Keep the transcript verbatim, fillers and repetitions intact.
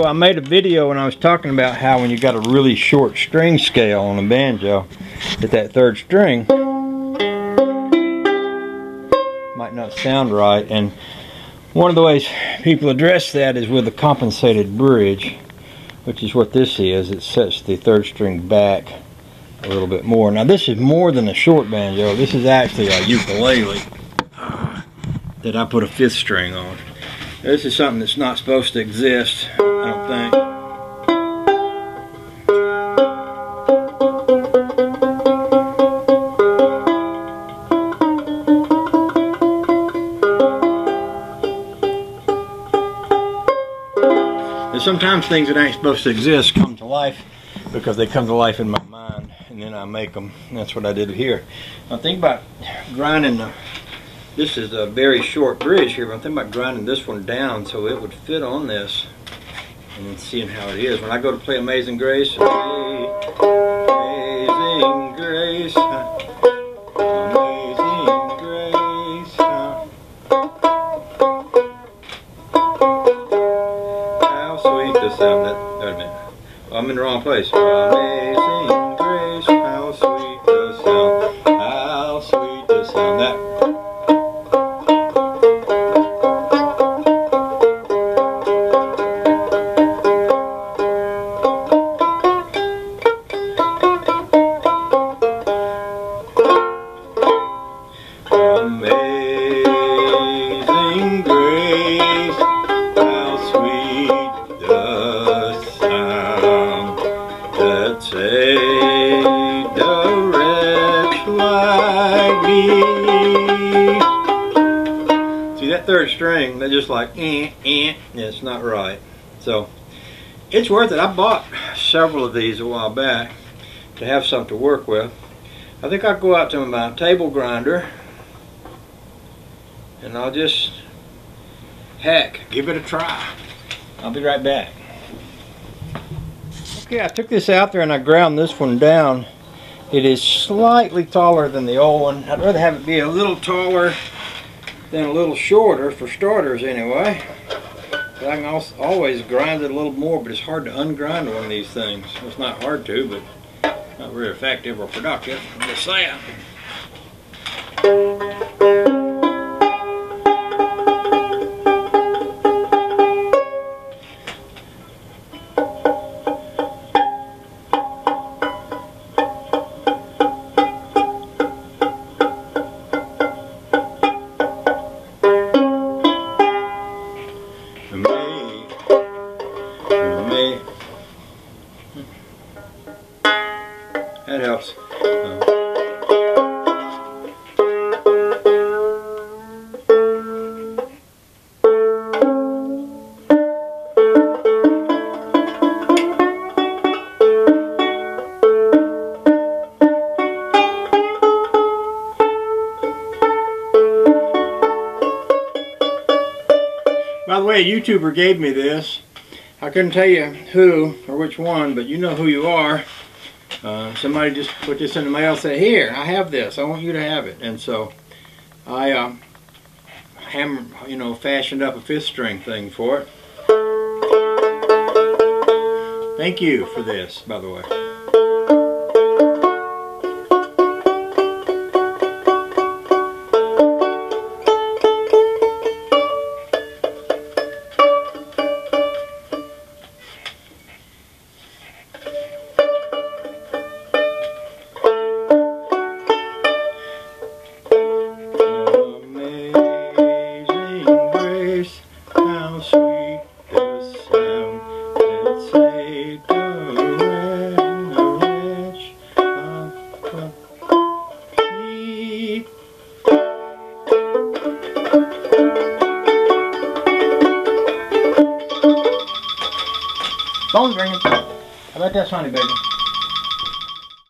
ago I made a video and I was talking about how when you got a really short string scale on a banjo, that that third string might not sound right, and one of the ways people address that is with a compensated bridge, which is what this is. It sets the third string back a little bit more. Now this is more than a short banjo. This is actually a ukulele uh, that I put a fifth string on. This is something that's not supposed to exist, I don't think. There's sometimes things that ain't supposed to exist come to life because they come to life in my mind, and then I make them. That's what I did here. Now think about grinding the... This is a very short bridge here, but I'm thinking about grinding this one down so it would fit on this and then seeing how it is. When I go to play Amazing Grace, Amazing Grace, Amazing Grace, how sweet the sound that, wait a minute, I'm in the wrong place. Amazing Grace, how sweet the sound, how sweet the sound that. See that third string, they're just like eh, eh, yeah, it's not right. So it's worth it. I bought several of these a while back to have something to work with. I think I'll go out to my table grinder and I'll just, heck, give it a try. I'll be right back. Okay, I took this out there and I ground this one down. It is slightly taller than the old one. I'd rather have it be a little taller than a little shorter, for starters anyway. But I can also always grind it a little more, but it's hard to ungrind one of these things. It's not hard to, but not very effective or productive. I'm just saying. That helps. Uh, by the way, a YouTuber gave me this. I couldn't tell you who or which one, but you know who you are. Uh, somebody just put this in the mail and said, here, I have this, I want you to have it. And so I uh, hammered, you know, fashioned up a fifth string thing for it. Thank you for this, by the way. Phone's ringing. I bet that's funny, baby.